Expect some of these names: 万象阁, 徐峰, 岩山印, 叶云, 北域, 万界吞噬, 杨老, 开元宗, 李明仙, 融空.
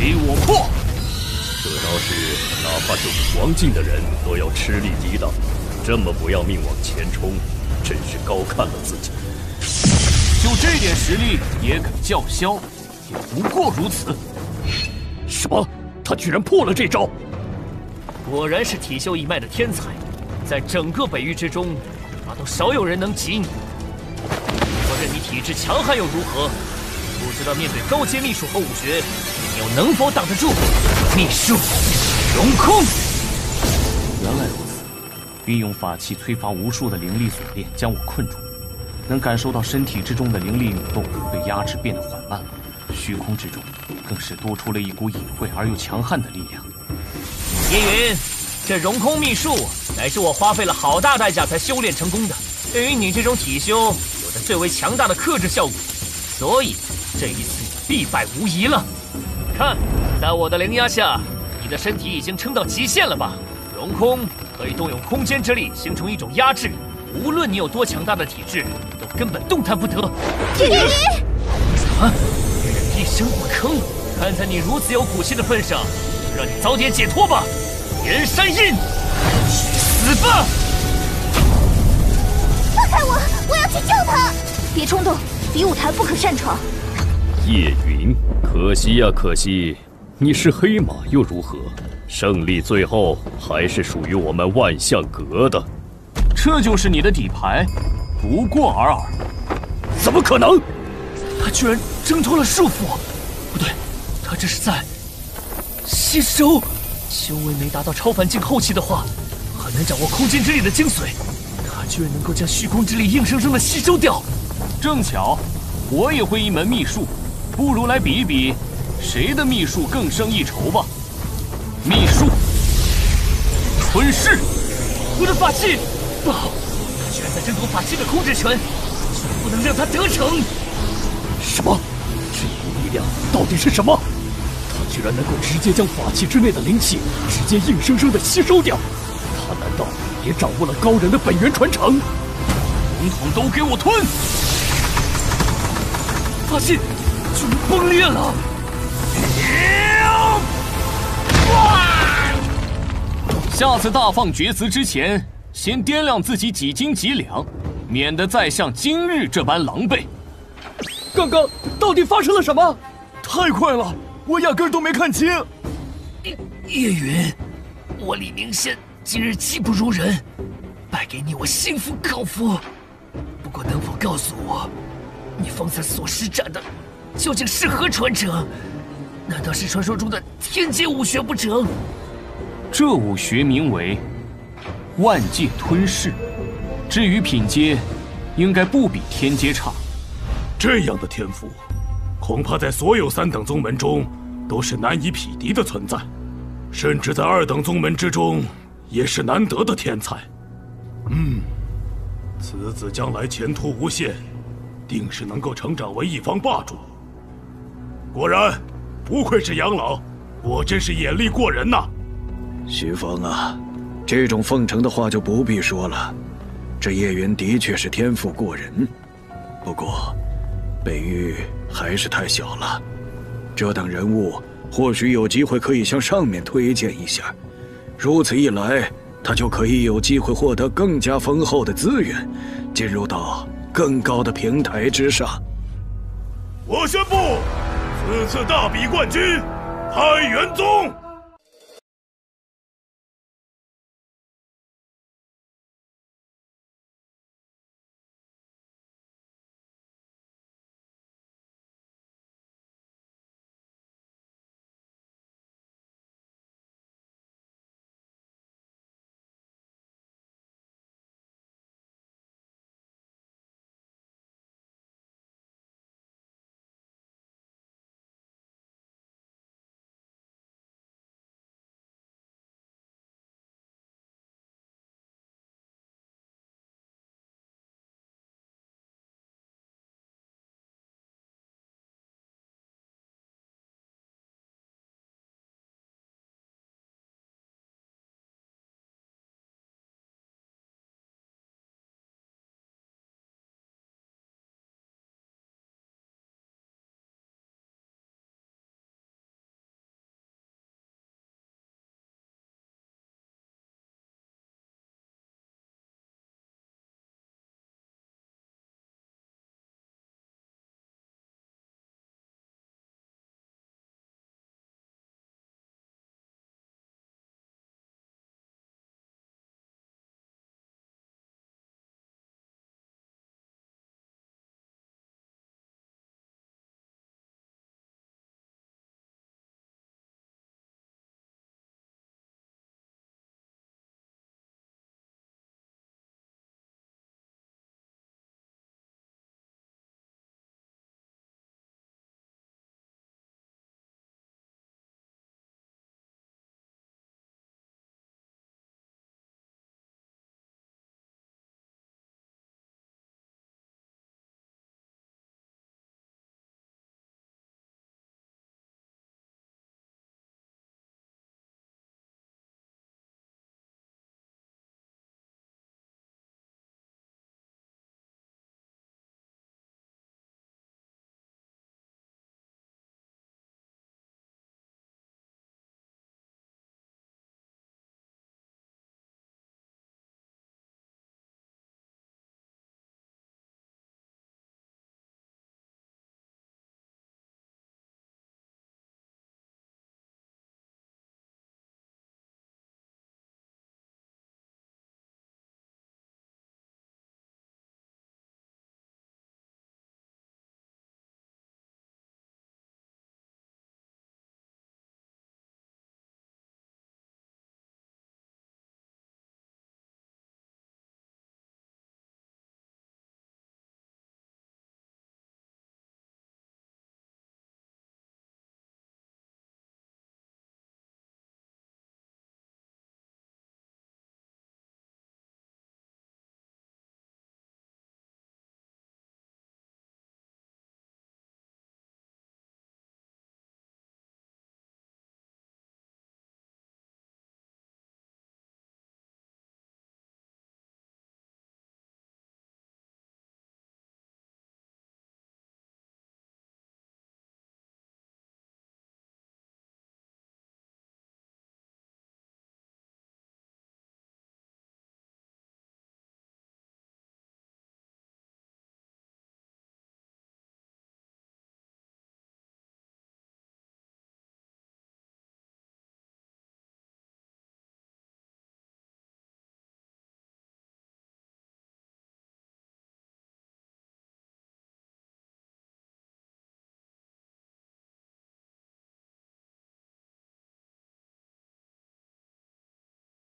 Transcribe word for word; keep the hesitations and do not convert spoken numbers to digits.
给我破！这招式哪怕是武王境的人都要吃力抵挡，这么不要命往前冲，真是高看了自己。就这点实力也敢叫嚣，也不过如此。什么？他居然破了这招！果然是体修一脉的天才，在整个北域之中，恐怕都少有人能及你。我任你体质强悍又如何？ 不知道面对高阶秘术和武学，你又能否挡得住？秘术，融空。原来如此，运用法器催发无数的灵力锁链，将我困住。能感受到身体之中的灵力涌动被压制，变得缓慢了。虚空之中，更是多出了一股隐晦而又强悍的力量。叶云，这融空秘术乃是我花费了好大代价才修炼成功的，对于你这种体修，有着最为强大的克制效果，所以。 这一次你必败无疑了。看，在我的灵压下，你的身体已经撑到极限了吧？融空可以动用空间之力，形成一种压制，无论你有多强大的体质，都根本动弹不得。叶云，啊！女人一声不吭，看在你如此有骨气的份上，让你早点解脱吧。岩山印，去死吧！放开我，我要去救他！别冲动，比武坛不可擅闯。 叶云，可惜呀、啊，可惜，你是黑马又如何？胜利最后还是属于我们万象阁的。这就是你的底牌，不过尔尔。怎么可能？他居然挣脱了束缚！不对，他这是在吸收。修为没达到超凡境后期的话，很难掌握空间之力的精髓。他居然能够将虚空之力硬生生的吸收掉。正巧，我也会一门秘术。 不如来比一比，谁的秘术更胜一筹吧！秘术，吞噬！我的法器，不好！他居然在争夺法器的控制权，绝不能让他得逞！什么？这股力量到底是什么？他居然能够直接将法器之内的灵气直接硬生生的吸收掉！他难道也掌握了高人的本源传承？统统都给我吞！法器。 居然崩裂了！下次大放厥词之前，先掂量自己几斤几两，免得再像今日这般狼狈。刚刚到底发生了什么？太快了，我压根儿都没看清。叶叶云，我李明仙今日技不如人，败给你，我心服口服。不过，能否告诉我，你方才所施展的？ 究竟是何传承？难道是传说中的天阶武学不成？这武学名为万界吞噬，至于品阶，应该不比天阶差。这样的天赋，恐怕在所有三等宗门中都是难以匹敌的存在，甚至在二等宗门之中也是难得的天才。嗯，此子将来前途无限，定是能够成长为一方霸主。 果然，不愧是杨老，果真是眼力过人呐！徐峰啊，这种奉承的话就不必说了。这叶云的确是天赋过人，不过北域还是太小了，这等人物或许有机会可以向上面推荐一下。如此一来，他就可以有机会获得更加丰厚的资源，进入到更高的平台之上。我宣布。 此次大比冠军，开元宗。